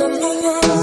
I'm